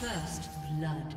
First blood.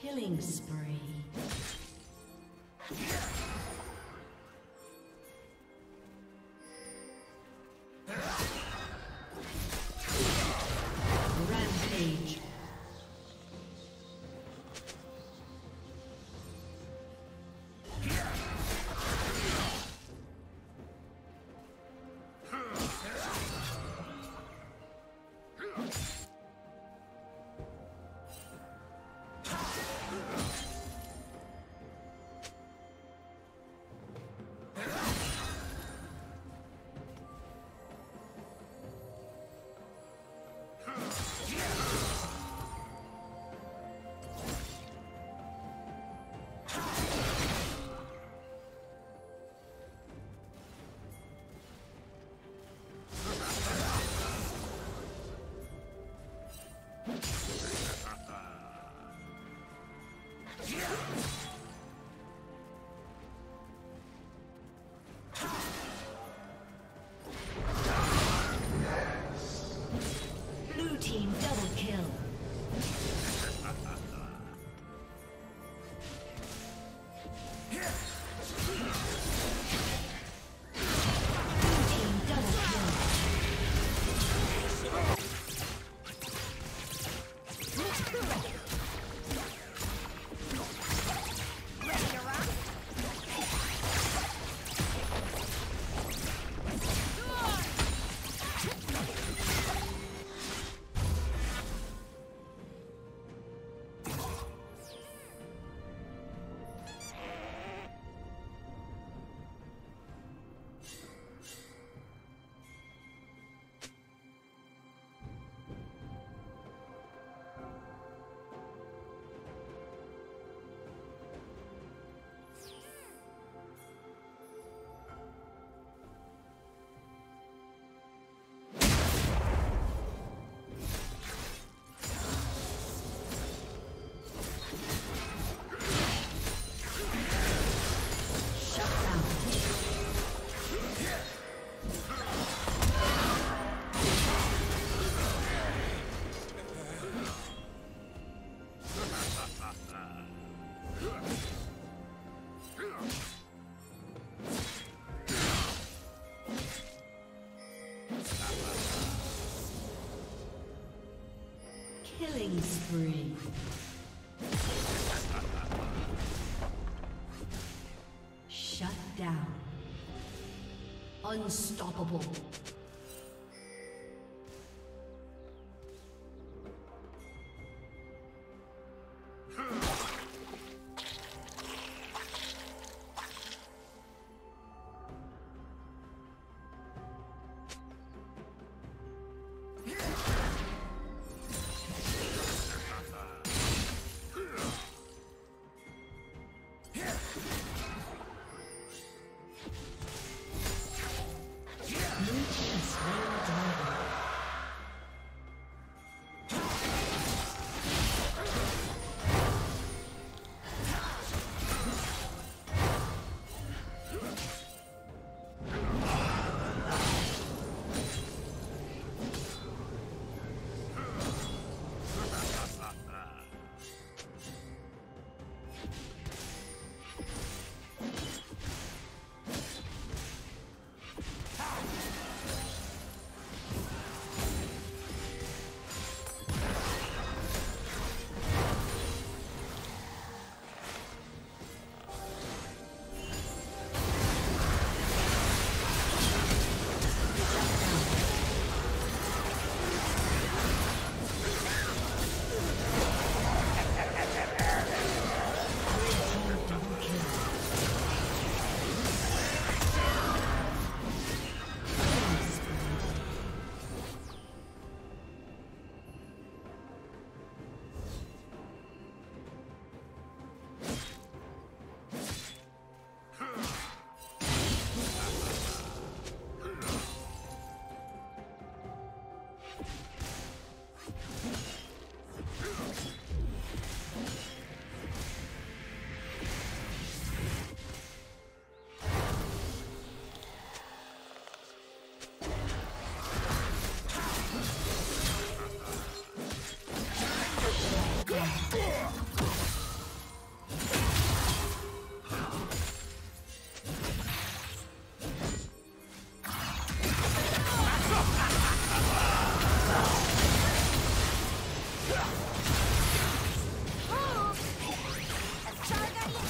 Killing spree. Rampage. Killing spree. Shut down. Unstoppable.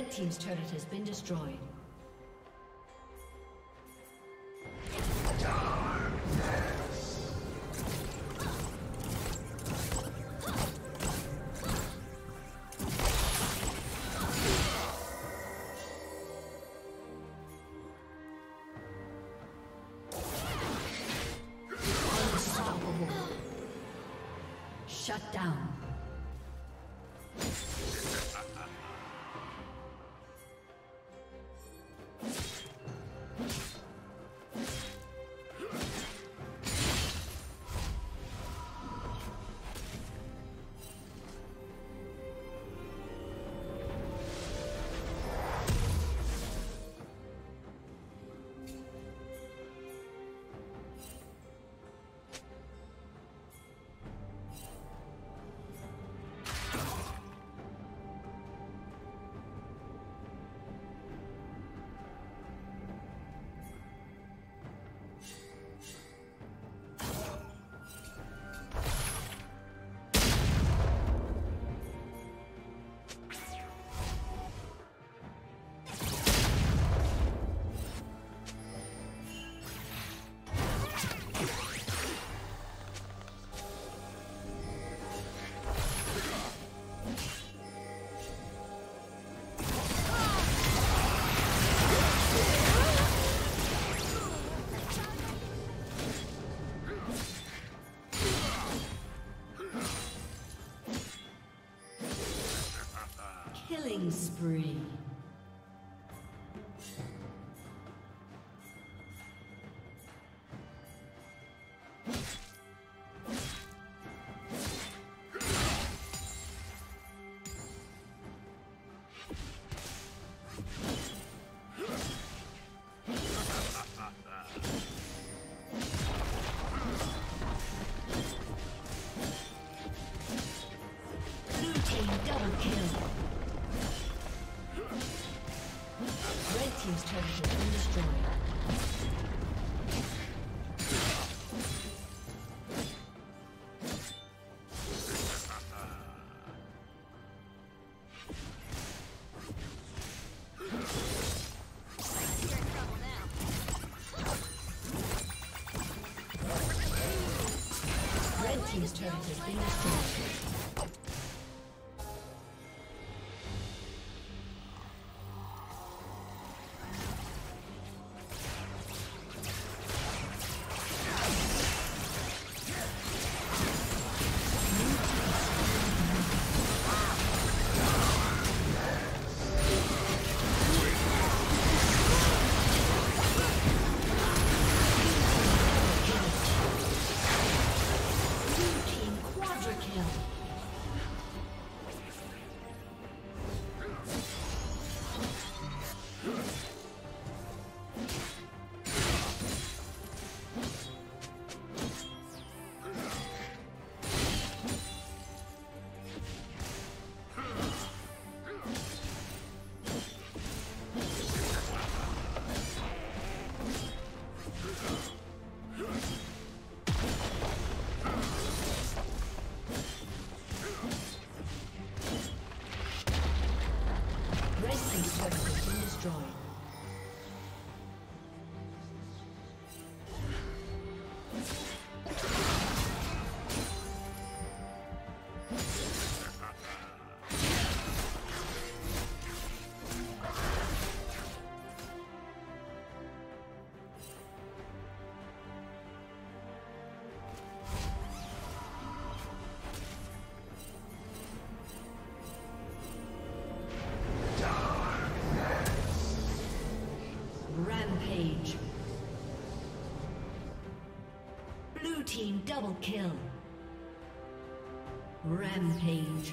Red team's turret has been destroyed. Shut down. Killing spree. His turret has been destroyed. Double kill. Rampage.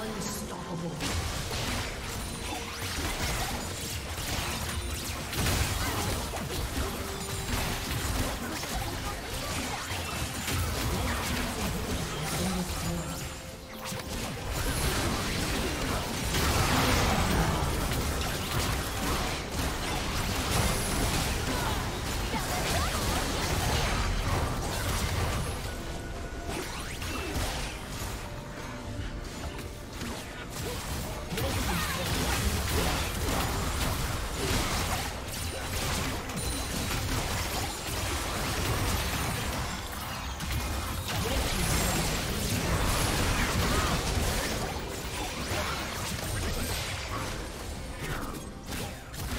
Unstoppable.